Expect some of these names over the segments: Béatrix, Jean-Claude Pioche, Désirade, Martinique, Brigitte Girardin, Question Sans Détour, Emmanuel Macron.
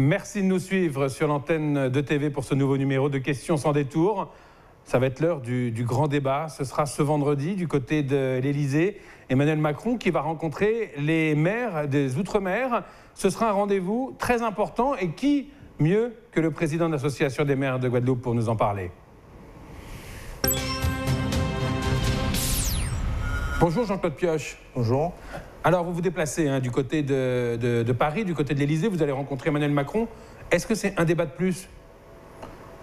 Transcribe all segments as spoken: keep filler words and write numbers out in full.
Merci de nous suivre sur l'antenne de T V pour ce nouveau numéro de Questions sans détour. Ça va être l'heure du, du grand débat. Ce sera ce vendredi du côté de l'Elysée. Emmanuel Macron qui va rencontrer les maires des Outre-mer. Ce sera un rendez-vous très important et qui mieux que le président de l'Association des maires de Guadeloupe pour nous en parler. Bonjour Jean-Claude Pioche. Bonjour. Alors vous vous déplacez hein, du côté de, de, de Paris, du côté de l'Elysée, vous allez rencontrer Emmanuel Macron. Est-ce que c'est un débat de plus ?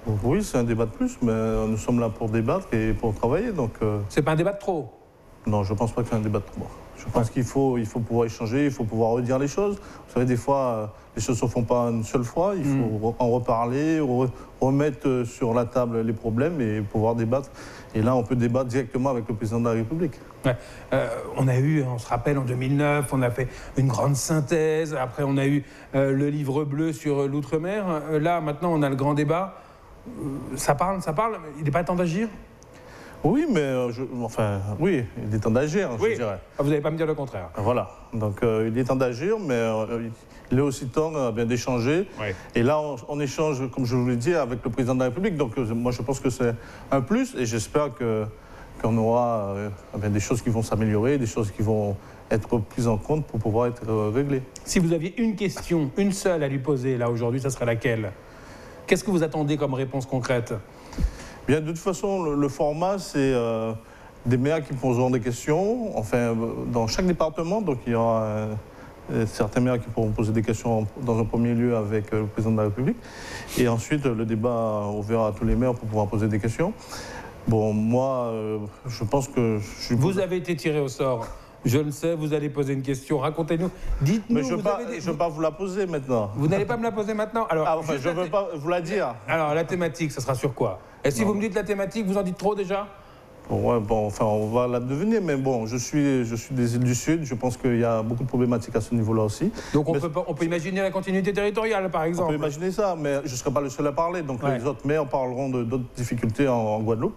Oui, c'est un débat de plus, mais nous sommes là pour débattre et pour travailler. Donc, euh... c'est pas un débat de trop ? Non, je ne pense pas que c'est un débat de trop. Je pense ouais. qu'il faut, il faut pouvoir échanger, il faut pouvoir redire les choses. Vous savez, des fois, les choses ne se font pas une seule fois. Il mmh. faut en reparler, re, remettre sur la table les problèmes et pouvoir débattre. Et là, on peut débattre directement avec le président de la République. Ouais. Euh, on a eu, on se rappelle, en deux mille neuf, on a fait une grande synthèse. Après, on a eu euh, le livre bleu sur l'outre-mer. Euh, là, maintenant, on a le grand débat. Euh, ça parle, ça parle. Il n'est pas temps d'agir ? Oui, mais je, enfin, oui, il est temps d'agir, oui. je dirais. Vous n'allez pas me dire le contraire. Voilà. Donc, euh, il est temps d'agir, mais euh, il est aussi temps euh, bien d'échanger. Oui. Et là, on, on échange, comme je vous l'ai dit, avec le président de la République. Donc, euh, moi, je pense que c'est un plus, et j'espère que qu'on aura euh, bien des choses qui vont s'améliorer, des choses qui vont être prises en compte pour pouvoir être euh, réglées. Si vous aviez une question, une seule à lui poser là aujourd'hui, ça serait laquelle? Qu'est-ce que vous attendez comme réponse concrète? Bien, de toute façon, le, le format, c'est euh, des maires qui poseront des questions, enfin, dans chaque département. Donc, il y aura euh, certains maires qui pourront poser des questions en, dans un premier lieu avec euh, le président de la République. Et ensuite, le débat ouvert à tous les maires pour pouvoir poser des questions. Bon, moi, euh, je pense que je suis... Vous avez été tiré au sort. Je le sais, vous allez poser une question. Racontez-nous. Dites-nous. Mais je ne des... veux pas vous la poser maintenant. Vous n'allez pas me la poser maintenant? Alors, ah, enfin, je ne veux th... pas vous la dire. Alors, la thématique, ça sera sur quoi? Et si non. vous me dites la thématique, vous en dites trop déjà? Ouais, bon, enfin, on va la devenir, mais bon, je suis, je suis des îles du Sud, je pense qu'il y a beaucoup de problématiques à ce niveau-là aussi. Donc on, peut, on peut imaginer la continuité territoriale, par exemple. On peut imaginer ça, mais je ne serai pas le seul à parler, donc ouais. les autres maires parleront d'autres difficultés en, en Guadeloupe.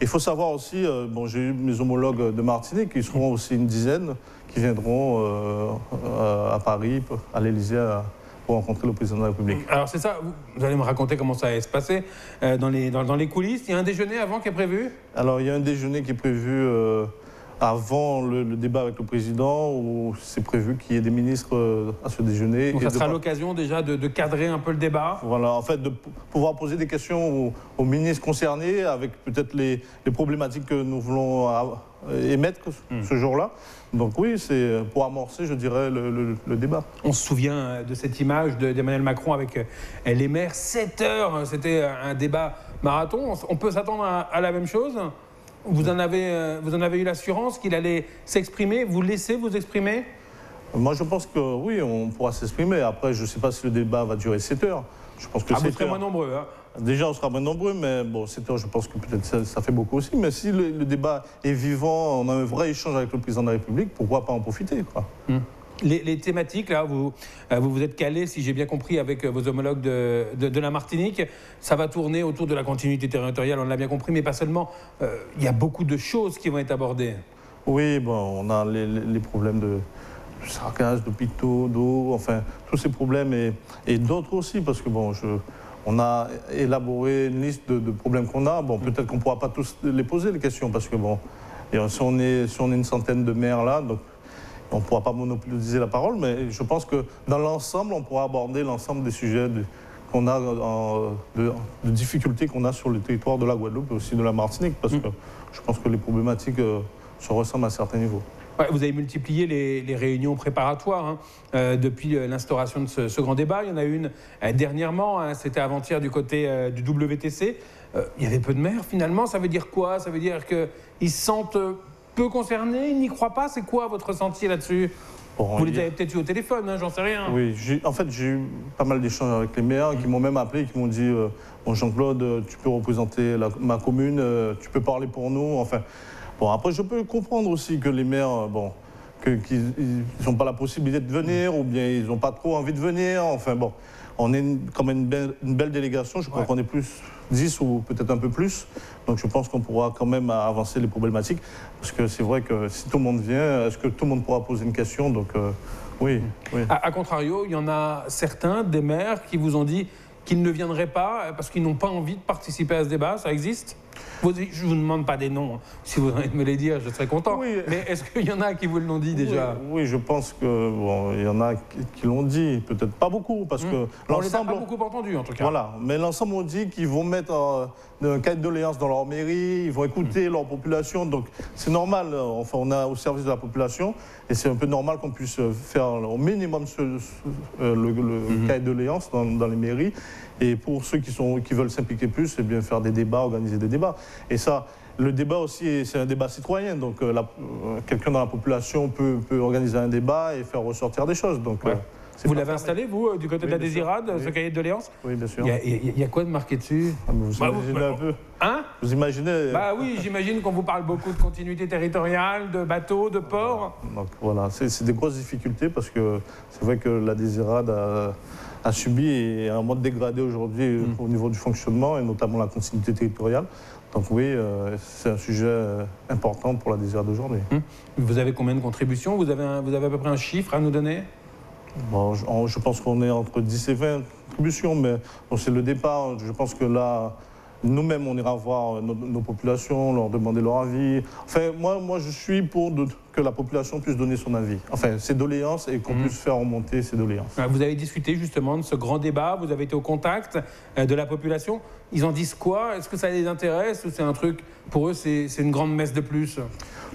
Il faut savoir aussi, euh, bon, j'ai eu mes homologues de Martinique, qui seront aussi une dizaine, qui viendront euh, euh, à Paris, à l'Élysée, pour rencontrer le président de la République. Alors c'est ça, vous allez me raconter comment ça va se passer euh, dans, les, dans, dans les coulisses. Il y a un déjeuner avant qui est prévu? Alors il y a un déjeuner qui est prévu euh, avant le, le débat avec le président, où c'est prévu qu'il y ait des ministres euh, à ce déjeuner. Donc et ça sera l'occasion déjà de, de cadrer un peu le débat? Voilà, en fait de pouvoir poser des questions aux, aux ministres concernés, avec peut-être les, les problématiques que nous voulons avoir. émettre mmh. ce jour-là. Donc oui, c'est pour amorcer, je dirais, le, le, le débat. On se souvient de cette image d'Emmanuel Macron avec les maires, sept heures, c'était un débat marathon. On peut s'attendre à, à la même chose? Vous en avez, vous en avez eu l'assurance qu'il allait s'exprimer? Vous laissez vous exprimer? Moi, je pense que oui, on pourra s'exprimer. Après, je ne sais pas si le débat va durer sept heures. Je pense que ah, vous serez moins nombreux, hein. Déjà, on sera moins nombreux, mais bon, sept heures, je pense que peut-être ça, ça fait beaucoup aussi. Mais si le, le débat est vivant, on a un vrai échange avec le président de la République, pourquoi pas en profiter, quoi. Mmh. Les, les thématiques, là, vous vous, vous êtes calé, si j'ai bien compris, avec vos homologues de, de, de la Martinique. Ça va tourner autour de la continuité territoriale, on l'a bien compris, mais pas seulement. Euh, il y a beaucoup de choses qui vont être abordées. Oui, bon, on a les, les problèmes de... de sarcasme, d'hôpitaux, d'eau, enfin, tous ces problèmes et, et d'autres aussi, parce que bon, je, on a élaboré une liste de, de problèmes qu'on a. Bon, peut-être qu'on ne pourra pas tous les poser, les questions, parce que bon, et si, on est, si on est une centaine de maires là, donc, on ne pourra pas monopoliser la parole, mais je pense que dans l'ensemble, on pourra aborder l'ensemble des sujets de, qu'on a, en, de, de difficultés qu'on a sur le territoire de la Guadeloupe et aussi de la Martinique, parce que je pense que les problématiques euh, se ressemblent à certains niveaux. Ouais, vous avez multiplié les, les réunions préparatoires hein, euh, depuis l'instauration de ce, ce grand débat. Il y en a eu une euh, dernièrement, hein, c'était avant-hier du côté euh, du W T C. Euh, il y avait peu de maires finalement, ça veut dire quoi? Ça veut dire qu'ils se sentent peu concernés, ils n'y croient pas? C'est quoi votre ressenti là-dessus? Bon, vous les avez peut-être eu au téléphone, hein, j'en sais rien. Oui, en fait, j'ai eu pas mal d'échanges avec les maires mmh. qui m'ont même appelé, qui m'ont dit euh, bon, Jean-Claude, tu peux représenter la, ma commune, euh, tu peux parler pour nous, enfin... Bon, après, je peux comprendre aussi que les maires, bon, qu'ils n'ont pas la possibilité de venir ou bien ils n'ont pas trop envie de venir. Enfin, bon, on est une, quand même une belle, une belle délégation. Je crois ouais. qu'on est plus dix ou peut-être un peu plus. Donc, je pense qu'on pourra quand même avancer les problématiques. Parce que c'est vrai que si tout le monde vient, est-ce que tout le monde pourra poser une question? Donc, euh, Oui. oui. À, à contrario, il y en a certains, des maires, qui vous ont dit qu'ils ne viendraient pas parce qu'ils n'ont pas envie de participer à ce débat. Ça existe ? Vous, je ne vous demande pas des noms. Si vous voulez me les dire, je serais content. Oui. Mais est-ce qu'il y en a qui vous l'ont dit déjà ? Oui, oui, je pense qu'il bon, y en a qui l'ont dit. Peut-être pas beaucoup, parce mmh. que l'ensemble... On les a pas beaucoup entendus, en tout cas. Voilà. Mais l'ensemble ont dit qu'ils vont mettre euh, un cahier de doléances dans leur mairie, ils vont écouter mmh. leur population. Donc c'est normal. Enfin, on est au service de la population. Et c'est un peu normal qu'on puisse faire au minimum ce, ce, euh, le, le mmh. cahier de doléances dans, dans les mairies. Et pour ceux qui, sont, qui veulent s'impliquer plus, c'est bien faire des débats, organiser des débats. Et ça, le débat aussi, c'est un débat citoyen. Donc euh, euh, quelqu'un dans la population peut, peut organiser un débat et faire ressortir des choses. Donc, ouais. euh, vous l'avez installé, vous, du côté oui, de la Désirade, oui. ce cahier de doléances ? Oui, bien sûr. Il y, y a quoi de marqué dessus ? ah, Vous bah, imaginez vous... un peu. Hein ? Vous imaginez... Bah oui, j'imagine qu'on vous parle beaucoup de continuité territoriale, de bateaux, de ports. Donc voilà, c'est des grosses difficultés parce que c'est vrai que la Désirade a... a subi et un mode dégradé aujourd'hui mmh. au niveau du fonctionnement et notamment la continuité territoriale. Donc oui, euh, c'est un sujet euh, important pour la Désirade d'aujourd'hui. Mmh. Vous avez combien de contributions ? Vous avez un, vous avez à peu près un chiffre à nous donner ? Bon, je, on, je pense qu'on est entre dix et vingt contributions, mais bon, c'est le départ. Je pense que là, nous-mêmes, on ira voir nos, nos populations, leur demander leur avis. Enfin, moi, moi je suis pour de, que la population puisse donner son avis. Enfin, ses doléances et qu'on mmh. puisse faire remonter ses doléances. Vous avez discuté justement de ce grand débat. Vous avez été au contact de la population. Ils en disent quoi? Est-ce que ça les intéresse ou c'est un truc, pour eux, c'est une grande messe de plus?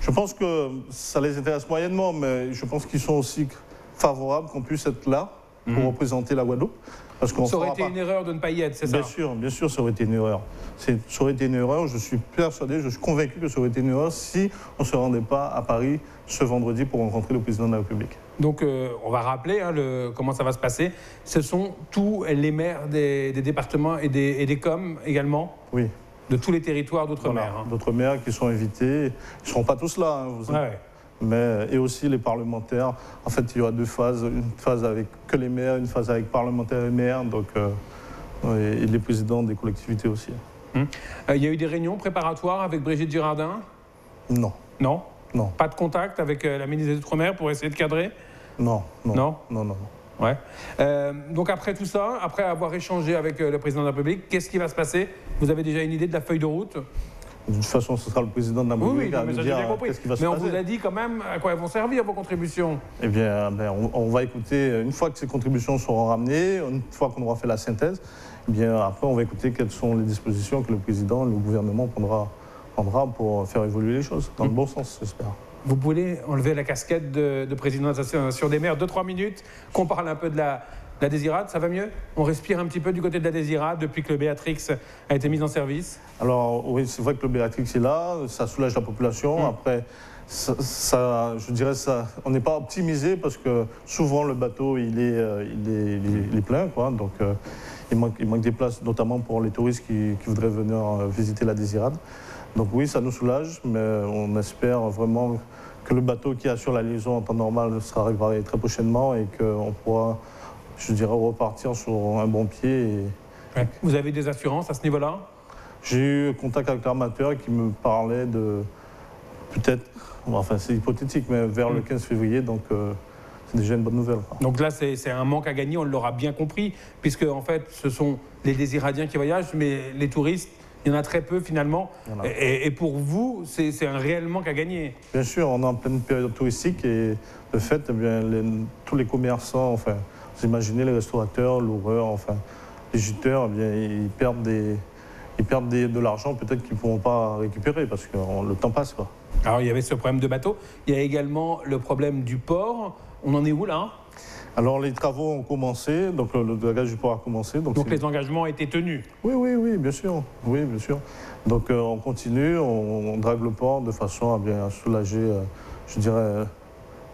Je pense que ça les intéresse moyennement, mais je pense qu'ils sont aussi favorables qu'on puisse être là pour mmh. représenter la Guadeloupe. Parce qu'on ça aurait été pas... une erreur de ne pas y être, c'est ça ? Bien sûr, bien sûr, ça aurait été une erreur. Ça aurait été une erreur, je suis persuadé, je suis convaincu que ça aurait été une erreur si on ne se rendait pas à Paris ce vendredi pour rencontrer le président de la République. Donc euh, on va rappeler hein, le, comment ça va se passer. Ce sont tous les maires des, des départements et des, et des coms également ? Oui. De tous les territoires d'outre-mer. Voilà, hein. D'outre-mer qui sont invités. Ils ne seront pas tous là. Hein, vous ah avez... ouais. Mais, et aussi les parlementaires. En fait, il y aura deux phases, une phase avec que les maires, une phase avec parlementaires et maires, donc, euh, et, et les présidents des collectivités aussi. Mmh. Euh, il y a eu des réunions préparatoires avec Brigitte Girardin ? Non. Non ? Non. Pas de contact avec euh, la ministre des Outre-mer pour essayer de cadrer ? Non. Non. Non, non, non. non. Ouais. Euh, donc après tout ça, après avoir échangé avec euh, le président de la République, qu'est-ce qui va se passer ? Vous avez déjà une idée de la feuille de route ? De toute façon, ce sera le président de la République oui, oui, à nous dire qu'est-ce qui va se passer. Mais on vous a dit quand même à quoi elles vont servir, vos contributions. Eh bien, on, on va écouter, une fois que ces contributions seront ramenées, une fois qu'on aura fait la synthèse, eh bien, après, on va écouter quelles sont les dispositions que le président, le gouvernement prendra, prendra pour faire évoluer les choses, dans mmh. le bon sens, j'espère. Vous pouvez enlever la casquette de, de président de l'Association des maires, deux trois minutes, qu'on parle un peu de la... La Désirade, ça va mieux? On respire un petit peu du côté de la Désirade depuis que le Béatrix a été mis en service? Alors oui, c'est vrai que le Béatrix est là, ça soulage la population. Mmh. Après, ça, ça, je dirais ça, on n'est pas optimisé parce que souvent le bateau il est, il est, il est, il est plein, quoi. Donc euh, il, manque, il manque des places, notamment pour les touristes qui, qui voudraient venir visiter la Désirade. Donc oui, ça nous soulage, mais on espère vraiment que le bateau qui assure la liaison en temps normal sera réparé très prochainement et qu'on pourra, je dirais, repartir sur un bon pied. Et... Ouais. Vous avez des assurances à ce niveau-là? J'ai eu contact avec l'armateur qui me parlait de peut-être, enfin c'est hypothétique, mais vers mmh. le quinze février, donc euh, c'est déjà une bonne nouvelle. Donc là, c'est un manque à gagner, on l'aura bien compris, puisque en fait, ce sont les Désiradiens qui voyagent, mais les touristes, il y en a très peu finalement. Voilà. Et, et pour vous, c'est un réel manque à gagner. Bien sûr, on est en pleine période touristique et de fait, eh bien, les, tous les commerçants, enfin, vous imaginez les restaurateurs, l'ouvreur, enfin, les juteurs, eh bien, ils perdent, des, ils perdent des, de l'argent peut-être qu'ils ne pourront pas récupérer parce que on, le temps passe, quoi. Alors il y avait ce problème de bateau, il y a également le problème du port. On en est où là ? Alors les travaux ont commencé, donc le dragage du port a commencé. Donc, donc les engagements ont été tenus ? Oui, oui, oui, bien sûr. Oui, bien sûr. Donc euh, on continue, on, on drague le port de façon à bien soulager, euh, je dirais... Euh,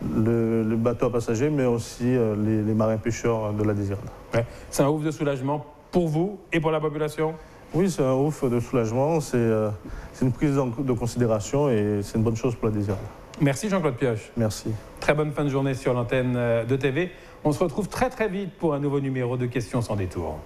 Le, le bateau à passagers, mais aussi euh, les, les marins pêcheurs de la Désirade. Ouais. C'est un ouf de soulagement pour vous et pour la population? Oui, c'est un ouf de soulagement, c'est euh, une prise de considération et c'est une bonne chose pour la Désirade. Merci Jean-Claude Pioche. Merci. Très bonne fin de journée sur l'antenne de T V. On se retrouve très très vite pour un nouveau numéro de Questions sans détour.